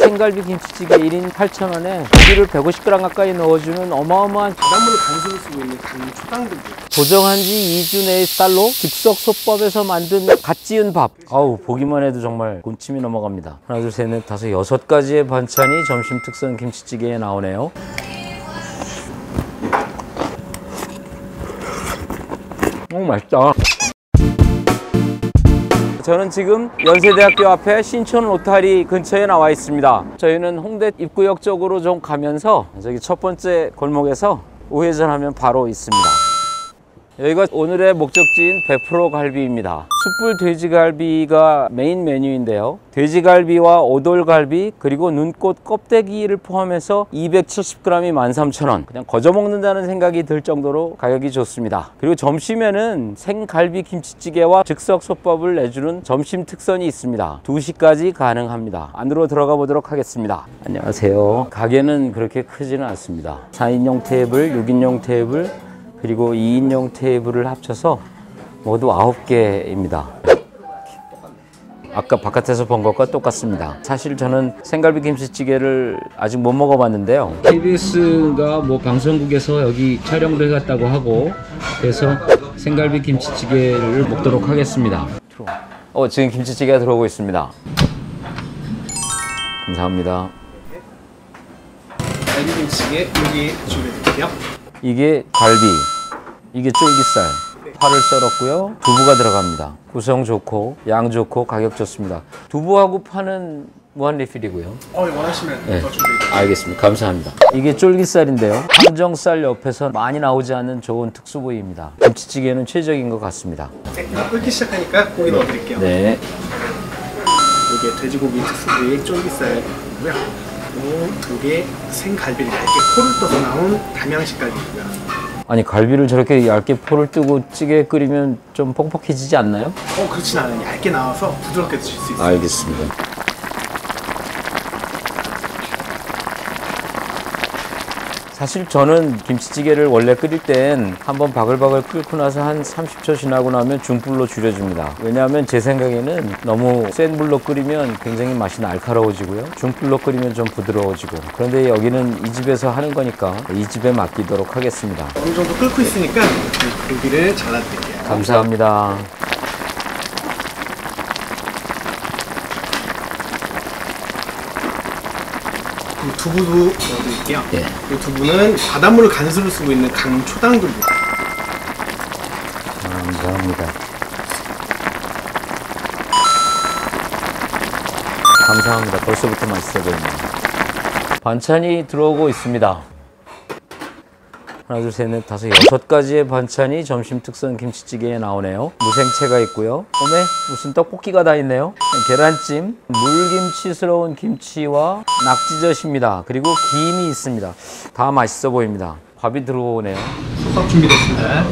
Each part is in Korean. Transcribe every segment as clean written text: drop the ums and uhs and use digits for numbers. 생갈비 김치찌개 1인 8,000원에 고기를 150g 가까이 넣어주는 어마어마한 바닷물을 강수를 쓰고 있는 초당들입니다. 조정한 지 2주 내의 쌀로 즉석솥밥에서 만든 갓 지은 밥. 아우, 보기만 해도 정말 군침이 넘어갑니다. 하나, 둘, 셋, 넷, 다섯, 6가지의 반찬이 점심 특선 김치찌개에 나오네요. 맛있다. 저는 지금 연세대학교 앞에 신촌 로타리 근처에 나와 있습니다. 저희는 홍대 입구역 쪽으로 좀 가면서 저기 첫 번째 골목에서 우회전하면 바로 있습니다. 여기가 오늘의 목적지인 100% 갈비입니다. 숯불 돼지갈비가 메인 메뉴인데요. 돼지갈비와 오돌갈비 그리고 눈꽃 껍데기를 포함해서 270g이 13,000원. 그냥 거저 먹는다는 생각이 들 정도로 가격이 좋습니다. 그리고 점심에는 생갈비 김치찌개와 즉석솥밥을 내주는 점심 특선이 있습니다. 2시까지 가능합니다. 안으로 들어가 보도록 하겠습니다. 안녕하세요. 가게는 그렇게 크지는 않습니다. 4인용 테이블, 6인용 테이블 그리고 2인용 테이블을 합쳐서 모두 9개입니다. 아까 바깥에서 본 것과 똑같습니다. 사실 저는 생갈비 김치찌개를 아직 못 먹어봤는데요. KBS가 뭐 방송국에서 여기 촬영을 해갔다고 하고 그래서 생갈비 김치찌개를 먹도록 하겠습니다. 지금 김치찌개가 들어오고 있습니다. 감사합니다. 갈비 김치찌개 여기 준비해드릴게요. 이게 갈비, 이게 쫄깃살, 파를 썰었고요. 두부가 들어갑니다. 구성 좋고 양 좋고 가격 좋습니다. 두부하고 파는 무한 리필이고요. 원하시면 네. 알겠습니다. 감사합니다. 이게 쫄깃살인데요. 항정살 옆에서 많이 나오지 않는 좋은 특수부위입니다. 김치찌개는 최적인 것 같습니다. 네, 끓기 시작하니까 고기 넣어드릴게요. 네. 이게 돼지고기 특수부위 쫄깃살이고요. 이게 생갈비를 얇게 포를 떠서 나온 담양식 갈비입니다. 아니, 갈비를 저렇게 얇게 포를 뜨고 찌개 끓이면 좀 퍽퍽해지지 않나요? 그렇진 않아요. 얇게 나와서 부드럽게 드실 수 있어요. 알겠습니다. 사실 저는 김치찌개를 원래 끓일 땐 한번 바글바글 끓고 나서 한 30초 지나고 나면 중불로 줄여줍니다. 왜냐하면 제 생각에는 너무 센 불로 끓이면 굉장히 맛이 날카로워지고요. 중불로 끓이면 좀 부드러워지고. 그런데 여기는 이 집에서 하는 거니까 이 집에 맡기도록 하겠습니다. 어느 정도 끓고 있으니까 고기를 잘라드릴게요. 감사합니다. 두부도 넣어드릴게요. 예. 이 두부는 바닷물을 간수로 쓰고 있는 강초당 두부. 감사합니다. 감사합니다. 벌써부터 맛있어 보이네요. 반찬이 들어오고 있습니다. 하나, 둘, 셋, 넷, 다섯, 6가지의 반찬이 점심 특선 김치찌개에 나오네요. 무생채가 있고요. 어메, 무슨 떡볶이가 다 있네요. 계란찜, 물김치스러운 김치와 낙지젓입니다. 그리고 김이 있습니다. 다 맛있어 보입니다. 밥이 들어오네요. 소떡 준비됐습니다.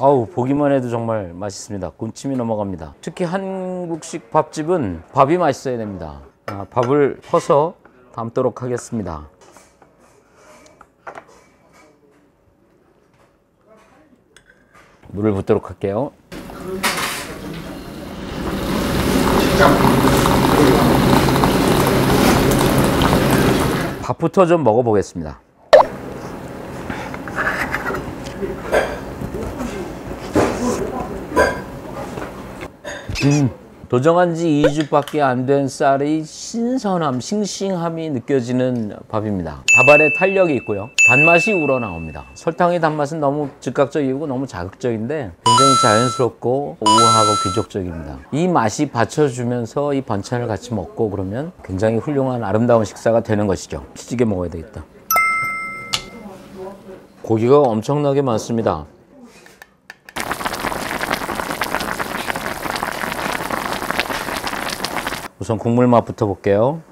아우, 보기만 해도 정말 맛있습니다. 군침이 넘어갑니다. 특히 한국식 밥집은 밥이 맛있어야 됩니다. 밥을 퍼서 담도록 하겠습니다. 물을 붓도록 할게요. 밥부터 좀 먹어보겠습니다. 도정한 지 2주밖에 안 된 쌀의 신선함, 싱싱함이 느껴지는 밥입니다. 밥알에 탄력이 있고요. 단맛이 우러나옵니다. 설탕의 단맛은 너무 즉각적이고 너무 자극적인데 굉장히 자연스럽고 우아하고 귀족적입니다. 이 맛이 받쳐주면서 이 반찬을 같이 먹고 그러면 굉장히 훌륭한 아름다운 식사가 되는 것이죠. 찌개 먹어야 되겠다. 고기가 엄청나게 많습니다. 우선 국물 맛부터 볼게요.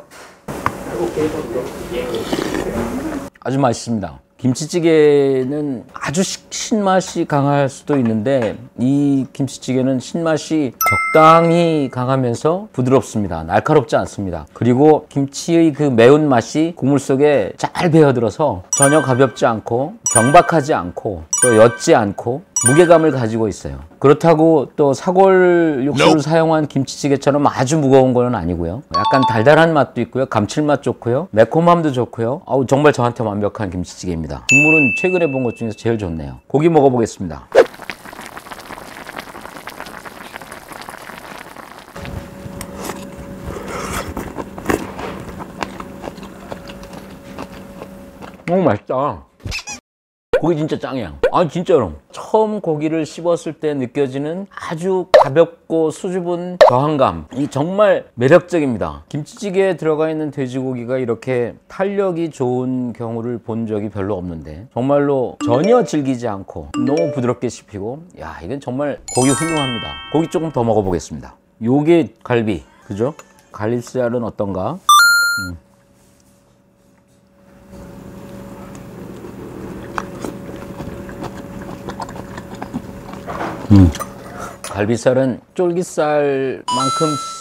아주 맛있습니다. 김치찌개는 아주 신맛이 강할 수도 있는데 이 김치찌개는 신맛이 적당히 강하면서 부드럽습니다. 날카롭지 않습니다. 그리고 김치의 그 매운맛이 국물 속에 잘 배어들어서 전혀 가볍지 않고 경박하지 않고 또 옅지 않고 무게감을 가지고 있어요. 그렇다고 또 사골 육수를 사용한 김치찌개처럼 아주 무거운 건 아니고요. 약간 달달한 맛도 있고요. 감칠맛 좋고요. 매콤함도 좋고요. 아우 정말 저한테 완벽한 김치찌개입니다. 국물은 최근에 본 것 중에서 제일 좋네요. 고기 먹어보겠습니다. 맛있다. 고기 진짜 짱이야. 아 진짜로. 처음 고기를 씹었을 때 느껴지는 아주 가볍고 수줍은 저항감, 이 정말 매력적입니다. 김치찌개에 들어가 있는 돼지고기가 이렇게 탄력이 좋은 경우를 본 적이 별로 없는데 정말로 전혀 질기지 않고 너무 부드럽게 씹히고, 야 이건 정말 고기 훌륭합니다. 고기 조금 더 먹어보겠습니다. 요게 갈비, 그죠? 갈비살은 어떤가? 갈비살은 쫄깃살만큼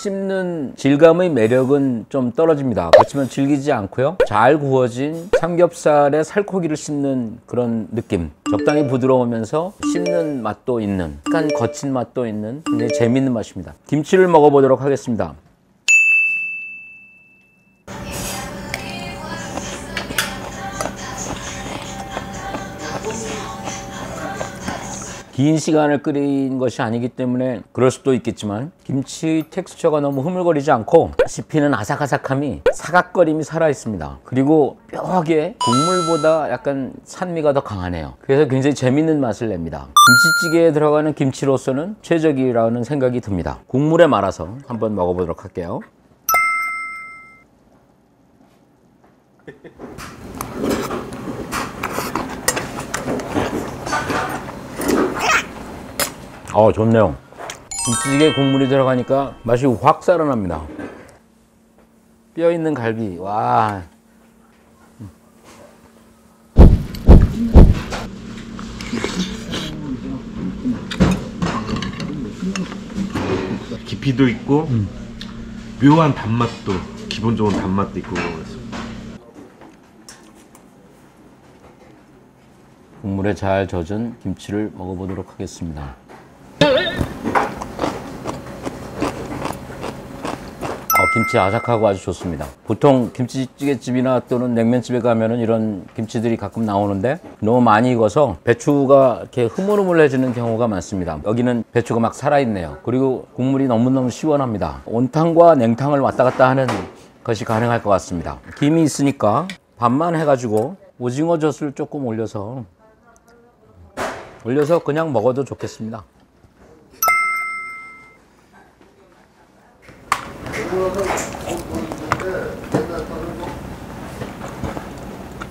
씹는 질감의 매력은 좀 떨어집니다. 그렇지만 질기지 않고요. 잘 구워진 삼겹살의 살코기를 씹는 그런 느낌. 적당히 부드러우면서 씹는 맛도 있는, 약간 거친 맛도 있는 굉장히 재미있는 맛입니다. 김치를 먹어보도록 하겠습니다. 긴 시간을 끓인 것이 아니기 때문에 그럴 수도 있겠지만 김치 텍스처가 너무 흐물거리지 않고 씹히는 아삭아삭함이, 사각거림이 살아있습니다. 그리고 묘하게 국물보다 약간 산미가 더 강하네요. 그래서 굉장히 재밌는 맛을 냅니다. 김치찌개에 들어가는 김치로서는 최적이라는 생각이 듭니다. 국물에 말아서 한번 먹어보도록 할게요. 좋네요. 김치찌개 국물이 들어가니까 맛이 확 살아납니다. 뼈 있는 갈비, 와. 깊이도 있고 묘한 단맛도, 기분 좋은 단맛도 있고 그래서. 국물에 잘 젖은 김치를 먹어보도록 하겠습니다. 김치 아삭하고 아주 좋습니다. 보통 김치찌개집이나 또는 냉면집에 가면은 이런 김치들이 가끔 나오는데 너무 많이 익어서 배추가 이렇게 흐물흐물해지는 경우가 많습니다. 여기는 배추가 막 살아있네요. 그리고 국물이 너무너무 시원합니다. 온탕과 냉탕을 왔다 갔다 하는 것이 가능할 것 같습니다. 김이 있으니까 반만 해가지고 오징어 젖을 조금 올려서 그냥 먹어도 좋겠습니다.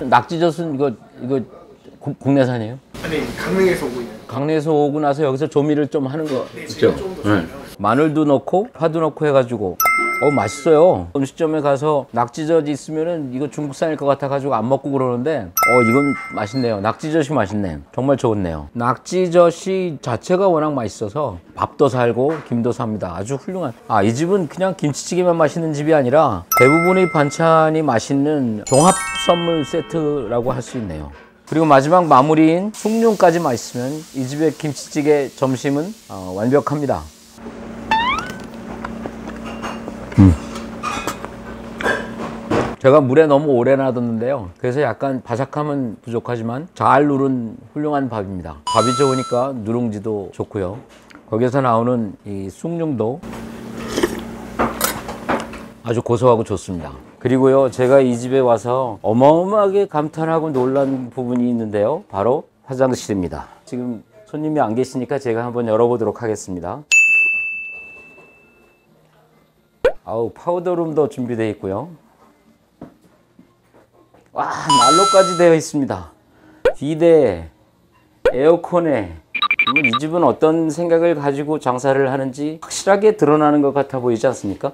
낙지젓은 이거 국내산이에요? 아니, 강릉에서 오고 있는. 강릉에서 오고 나서 여기서 조미를 좀 하는 거 있죠? 네. 마늘도 넣고 파도 넣고 해가지고 맛있어요. 음식점에 가서 낙지젓이 있으면은 이거 중국산일 것 같아가지고 안 먹고 그러는데 이건 맛있네요. 낙지젓이 맛있네. 정말 좋네요. 낙지젓이 자체가 워낙 맛있어서 밥도 살고 김도 삽니다. 아주 훌륭한. 이 집은 그냥 김치찌개만 맛있는 집이 아니라 대부분의 반찬이 맛있는 종합 선물 세트라고 할 수 있네요. 그리고 마지막 마무리인 숭늉까지 맛있으면 이 집의 김치찌개 점심은 완벽합니다. 제가 물에 너무 오래 놔뒀는데요. 그래서 약간 바삭함은 부족하지만 잘 누른 훌륭한 밥입니다. 밥이 좋으니까 누룽지도 좋고요. 거기에서 나오는 이 숭늉도 아주 고소하고 좋습니다. 그리고요, 제가 이 집에 와서 어마어마하게 감탄하고 놀란 부분이 있는데요. 바로 화장실입니다. 지금 손님이 안 계시니까 제가 한번 열어보도록 하겠습니다. 파우더룸도 준비되어 있고요. 와, 난로까지 되어 있습니다. 비데, 에어컨에. 이 집은 어떤 생각을 가지고 장사를 하는지 확실하게 드러나는 것 같아 보이지 않습니까?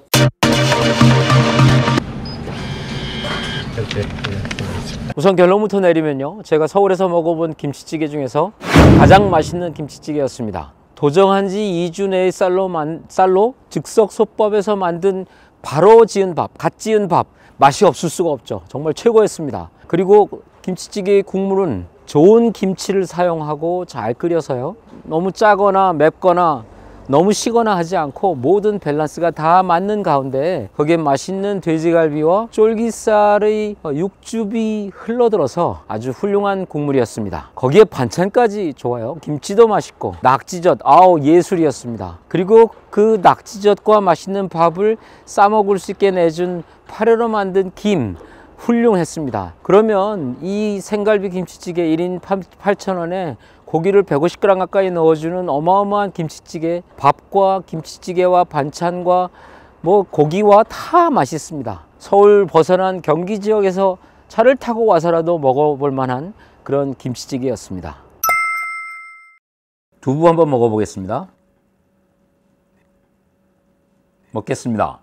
우선 결론부터 내리면요, 제가 서울에서 먹어본 김치찌개 중에서 가장 맛있는 김치찌개였습니다. 도정한 지 2주 내의 쌀로 즉석 솥밥에서 만든 바로 지은 밥, 갓 지은 밥, 맛이 없을 수가 없죠. 정말 최고였습니다. 그리고 김치찌개의 국물은 좋은 김치를 사용하고 잘 끓여서요, 너무 짜거나 맵거나 너무 시거나 하지 않고 모든 밸런스가 다 맞는 가운데 거기에 맛있는 돼지갈비와 쫄깃살의 육즙이 흘러들어서 아주 훌륭한 국물이었습니다. 거기에 반찬까지 좋아요. 김치도 맛있고 낙지젓, 아우 예술이었습니다. 그리고 그 낙지젓과 맛있는 밥을 싸먹을 수 있게 내준 파래로 만든 김, 훌륭했습니다. 그러면 이 생갈비 김치찌개 1인 8,000원에 고기를 150g 가까이 넣어주는 어마어마한 김치찌개, 밥과 김치찌개와 반찬과 뭐 고기와 다 맛있습니다. 서울 벗어난 경기 지역에서 차를 타고 와서라도 먹어볼 만한 그런 김치찌개였습니다. 두부 한번 먹어보겠습니다. 먹겠습니다.